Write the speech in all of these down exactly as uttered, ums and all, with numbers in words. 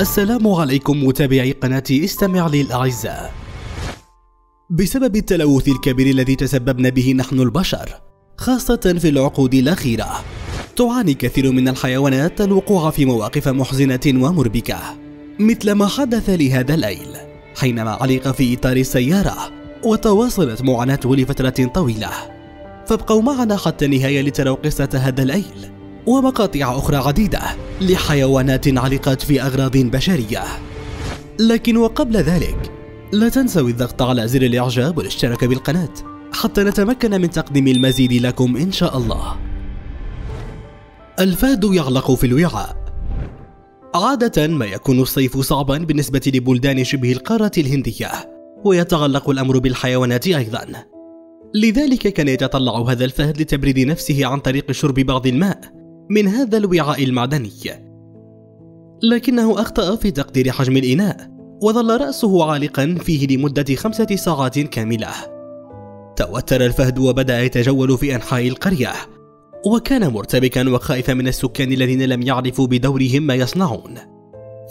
السلام عليكم متابعي قناة استمع لي الأعزاء. بسبب التلوث الكبير الذي تسببنا به نحن البشر خاصة في العقود الأخيرة، تعاني كثير من الحيوانات الوقوع في مواقف محزنة ومربكة، مثل ما حدث لهذا الليل حينما علق في إطار السيارة وتواصلت معاناته لفترة طويلة. فابقوا معنا حتى النهاية لتروا قصة هذا الليل ومقاطع أخرى عديدة لحيوانات علقت في أغراض بشرية. لكن وقبل ذلك لا تنسوا الضغط على زر الإعجاب والاشتراك بالقناة حتى نتمكن من تقديم المزيد لكم إن شاء الله. الفهد يعلق في الوعاء. عادة ما يكون الصيف صعبا بالنسبة لبلدان شبه القارة الهندية، ويتعلق الأمر بالحيوانات أيضا، لذلك كان يتطلع هذا الفهد لتبريد نفسه عن طريق شرب بعض الماء من هذا الوعاء المعدني، لكنه أخطأ في تقدير حجم الإناء وظل رأسه عالقا فيه لمدة خمسة ساعات كاملة. توتر الفهد وبدأ يتجول في أنحاء القرية، وكان مرتبكا وخائفا من السكان الذين لم يعرفوا بدورهم ما يصنعون.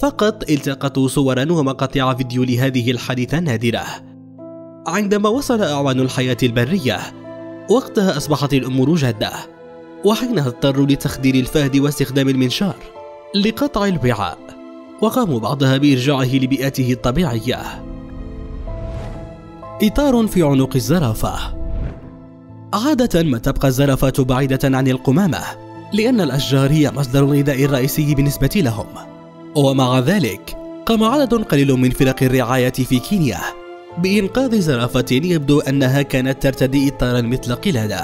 فقط التقطوا صورا ومقاطع فيديو لهذه الحادثة النادرة. عندما وصل أعوان الحياة البرية وقتها أصبحت الأمور جادة، وحينها اضطروا لتخدير الفهد واستخدام المنشار لقطع الوعاء، وقاموا بعدها بإرجاعه لبيئته الطبيعية. إطار في عنق الزرافة. عادة ما تبقى الزرافات بعيدة عن القمامة لأن الأشجار هي مصدر الغذاء الرئيسي بالنسبة لهم، ومع ذلك قام عدد قليل من فرق الرعاية في كينيا بإنقاذ زرافة يبدو أنها كانت ترتدي إطارا مثل قلادة.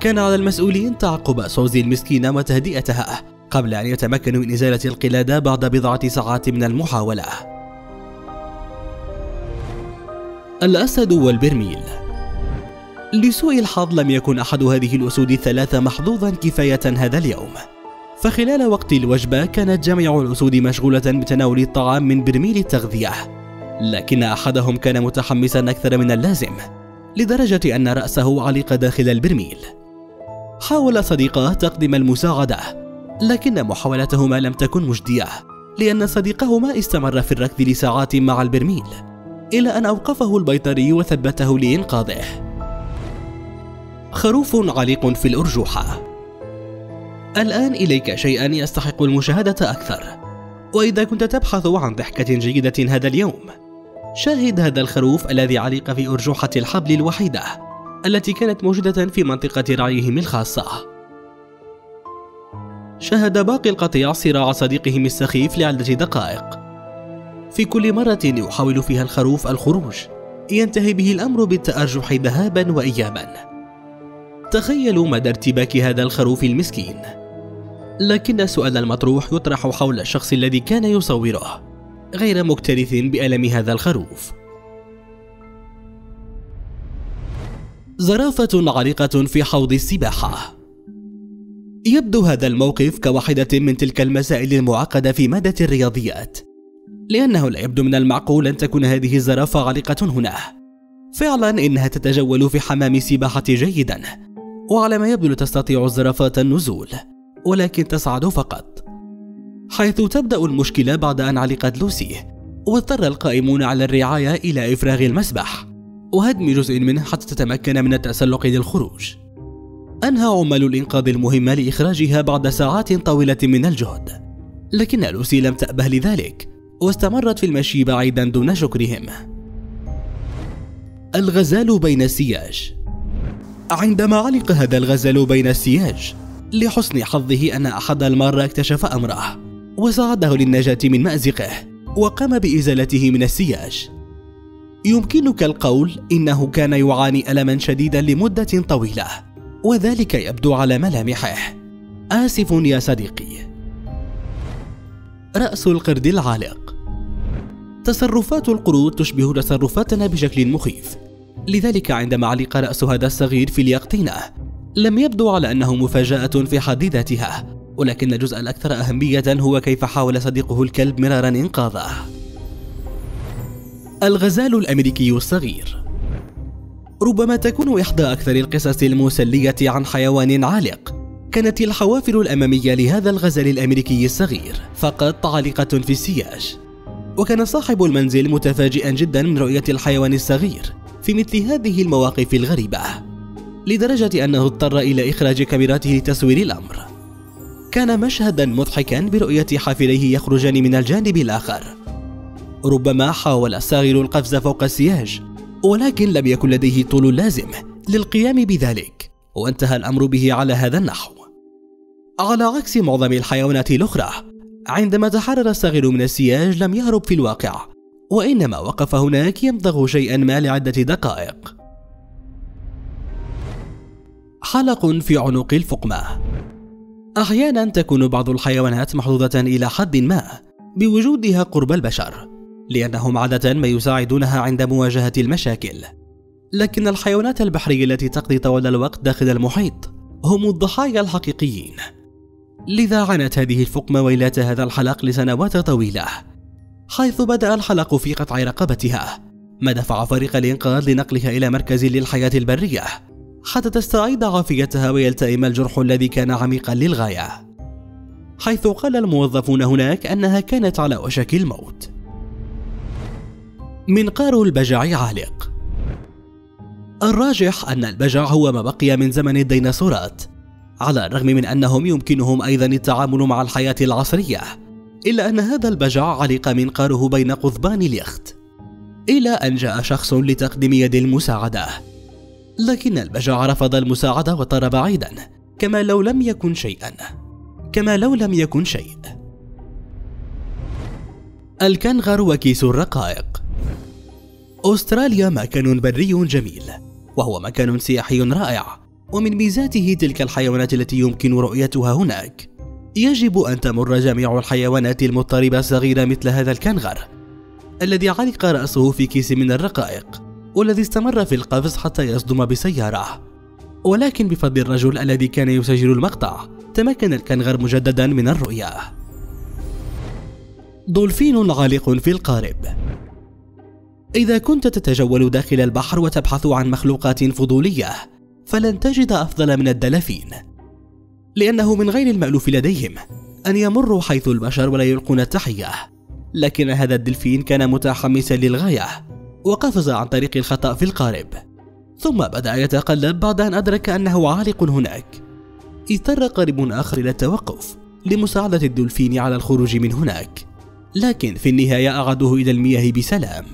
كان على المسؤولين تعقب سوزي المسكينة وتهدئتها قبل أن يتمكنوا من إزالة القلادة بعد بضعة ساعات من المحاولة. الأسد والبرميل. لسوء الحظ لم يكن أحد هذه الأسود الثلاثة محظوظا كفاية هذا اليوم، فخلال وقت الوجبة كانت جميع الأسود مشغولة بتناول الطعام من برميل التغذية، لكن أحدهم كان متحمسا أكثر من اللازم لدرجة أن رأسه علق داخل البرميل. حاول صديقاه تقديم المساعدة، لكن محاولتهما لم تكن مجدية لأن صديقهما استمر في الركض لساعات مع البرميل إلى أن أوقفه البيطري وثبته لإنقاذه. خروف عليق في الأرجوحة. الآن إليك شيئا يستحق المشاهدة أكثر، وإذا كنت تبحث عن ضحكة جيدة هذا اليوم شاهد هذا الخروف الذي علق في أرجوحة الحبل الوحيدة التي كانت موجودة في منطقة رعيهم الخاصة. شاهد باقي القطيع صراع صديقهم السخيف لعدة دقائق، في كل مرة يحاول فيها الخروف الخروج ينتهي به الأمر بالتأرجح ذهابا وإيابا. تخيلوا مدى ارتباك هذا الخروف المسكين. لكن السؤال المطروح يطرح حول الشخص الذي كان يصوره، غير مكترث بألم هذا الخروف. زرافة عريقة في حوض السباحة. يبدو هذا الموقف كواحدة من تلك المسائل المعقدة في مادة الرياضيات، لأنه لا يبدو من المعقول أن تكون هذه الزرافة عريقة هنا. فعلا إنها تتجول في حمام السباحة جيدا، وعلى ما يبدو تستطيع الزرافات النزول ولكن تصعد فقط، حيث تبدأ المشكلة بعد أن علقت لوسي، واضطر القائمون على الرعاية إلى إفراغ المسبح وهدم جزء منه حتى تتمكن من التسلق للخروج. أنهى عمال الإنقاذ المهمة لإخراجها بعد ساعات طويلة من الجهد، لكن لوسي لم تأبه لذلك واستمرت في المشي بعيدا دون شكرهم. الغزال بين السياج. عندما علق هذا الغزال بين السياج، لحسن حظه أن أحد المارة اكتشف أمره وساعده للنجاة من مأزقه وقام بإزالته من السياج. يمكنك القول إنه كان يعاني ألما شديدا لمدة طويلة، وذلك يبدو على ملامحه. آسف يا صديقي. رأس القرد العالق. تصرفات القرود تشبه تصرفاتنا بشكل مخيف، لذلك عندما علق رأس هذا الصغير في اليقطينة لم يبدو على أنه مفاجأة في حد ذاتها، ولكن الجزء الأكثر أهمية هو كيف حاول صديقه الكلب مرارا إنقاذه. الغزال الأمريكي الصغير. ربما تكون إحدى أكثر القصص المسلية عن حيوان عالق كانت الحوافر الأمامية لهذا الغزال الأمريكي الصغير فقط عالقة في السياج، وكان صاحب المنزل متفاجئا جدا من رؤية الحيوان الصغير في مثل هذه المواقف الغريبة، لدرجة أنه اضطر إلى إخراج كاميراته لتصوير الأمر. كان مشهدا مضحكا برؤية حافريه يخرجان من الجانب الآخر. ربما حاول الصغير القفز فوق السياج، ولكن لم يكن لديه الطول اللازم للقيام بذلك، وانتهى الأمر به على هذا النحو، على عكس معظم الحيوانات الأخرى. عندما تحرر الصغير من السياج لم يهرب في الواقع، وإنما وقف هناك يمضغ شيئا ما لعدة دقائق. حلق في عنق الفقمة. أحيانا تكون بعض الحيوانات محظوظة إلى حد ما بوجودها قرب البشر، لأنهم عادة ما يساعدونها عند مواجهة المشاكل، لكن الحيوانات البحرية التي تقضي طوال الوقت داخل المحيط هم الضحايا الحقيقيين. لذا عانت هذه الفقمة ويلات هذا الحلق لسنوات طويلة، حيث بدأ الحلق في قطع رقبتها، ما دفع فريق الإنقاذ لنقلها إلى مركز للحياة البرية حتى تستعيد عافيتها ويلتئم الجرح الذي كان عميقا للغاية، حيث قال الموظفون هناك أنها كانت على وشك الموت. منقار البجع عالق. الراجح أن البجع هو ما بقي من زمن الديناصورات، على الرغم من أنهم يمكنهم أيضا التعامل مع الحياة العصرية، إلا أن هذا البجع علق منقاره بين قضبان اليخت، إلى أن جاء شخص لتقديم يد المساعدة، لكن البجع رفض المساعدة وطار بعيدا كما لو لم يكن شيئا كما لو لم يكن شيء. الكنغر وكيس الرقائق. أستراليا مكان بري جميل، وهو مكان سياحي رائع، ومن ميزاته تلك الحيوانات التي يمكن رؤيتها هناك. يجب أن تمر جميع الحيوانات المضطربة الصغيرة مثل هذا الكنغر الذي علق رأسه في كيس من الرقائق، والذي استمر في القفز حتى يصدم بسيارة، ولكن بفضل الرجل الذي كان يسجل المقطع تمكن الكنغر مجددا من الرؤية. دولفين عالق في القارب. إذا كنت تتجول داخل البحر وتبحث عن مخلوقات فضولية فلن تجد أفضل من الدلافين، لأنه من غير المألوف لديهم أن يمروا حيث البشر ولا يلقون التحية، لكن هذا الدلفين كان متحمسا للغاية وقفز عن طريق الخطأ في القارب، ثم بدأ يتقلب بعد أن أدرك أنه عالق هناك. اضطر قارب آخر إلى التوقف لمساعدة الدلفين على الخروج من هناك، لكن في النهاية أعاده إلى المياه بسلام.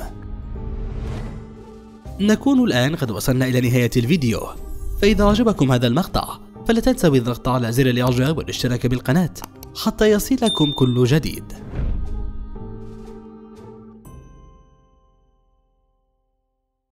نكون الآن قد وصلنا إلى نهاية الفيديو، فإذا عجبكم هذا المقطع فلا تنسوا الضغط على زر الإعجاب والاشتراك بالقناة حتى يصلكم كل جديد.